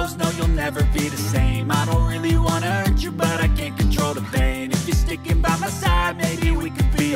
no, you'll never be the same. I don't really wanna hurt you, but I can't control the pain. If you're sticking by my side, maybe we could be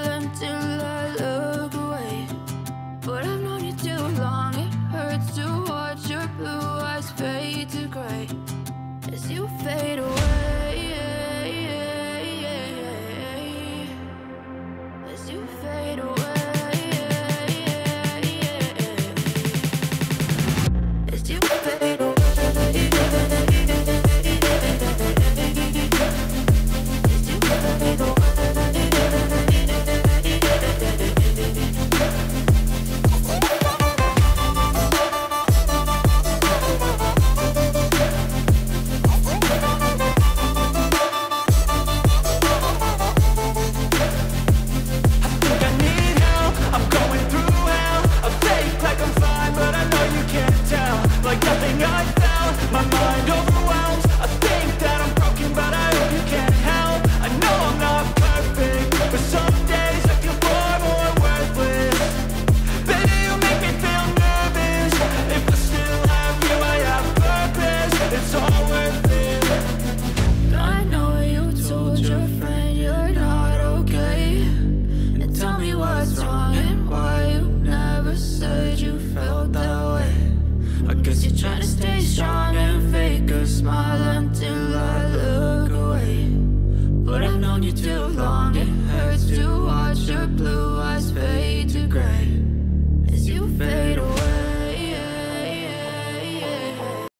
until I look away. But I've known you too long, it hurts to watch your blue eyes fade to gray as you fade away, as you fade away, as you fade away. You do.